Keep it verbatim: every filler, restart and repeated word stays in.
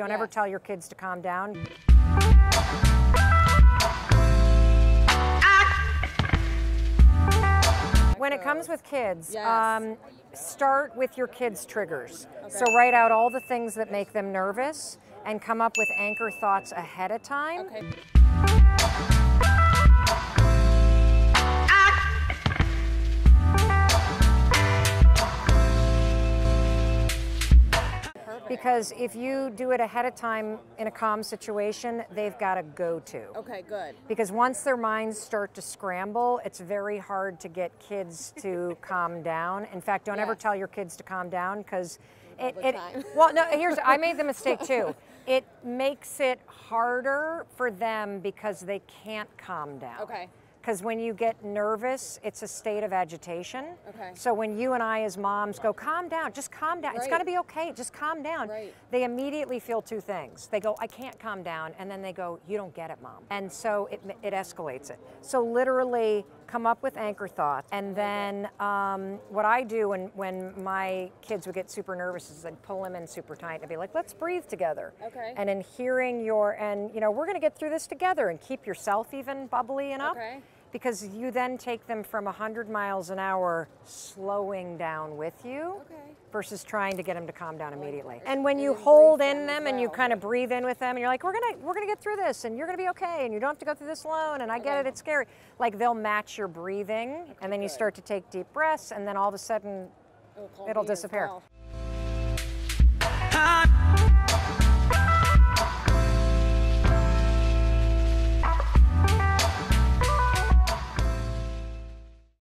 Don't yeah. ever tell your kids to calm down. When it comes with kids, yes. um, start with your kids' triggers. Okay. So write out all the things that make them nervous and come up with anchor thoughts ahead of time. Okay. Because if you do it ahead of time in a calm situation, they've got a go-to. Okay, good. Because once their minds start to scramble, it's very hard to get kids to calm down. In fact, don't yes. ever tell your kids to calm down because it, it well, no, here's, I made the mistake too. It makes it harder for them because they can't calm down. Okay. Because when you get nervous, it's a state of agitation. Okay. So when you and I as moms go, calm down, just calm down. Right. It's gotta be okay, just calm down. Right. They immediately feel two things. They go, I can't calm down. And then they go, you don't get it, Mom. And so it, it escalates it. So literally come up with anchor thoughts. And then um, what I do when, when my kids would get super nervous is I'd pull them in super tight and be like, let's breathe together. Okay. And in hearing your, and you know, we're gonna get through this together, and keep yourself even bubbly and up. Okay. Because you then take them from a hundred miles an hour slowing down with you okay. versus trying to get them to calm down immediately. And when you hold in them and you kind of breathe in with them and you're like, we're gonna, we're gonna get through this and you're gonna be okay and you don't have to go through this alone and I get it, it's scary. Like they'll match your breathing okay, and then you start to take deep breaths and then all of a sudden it'll, it'll disappear.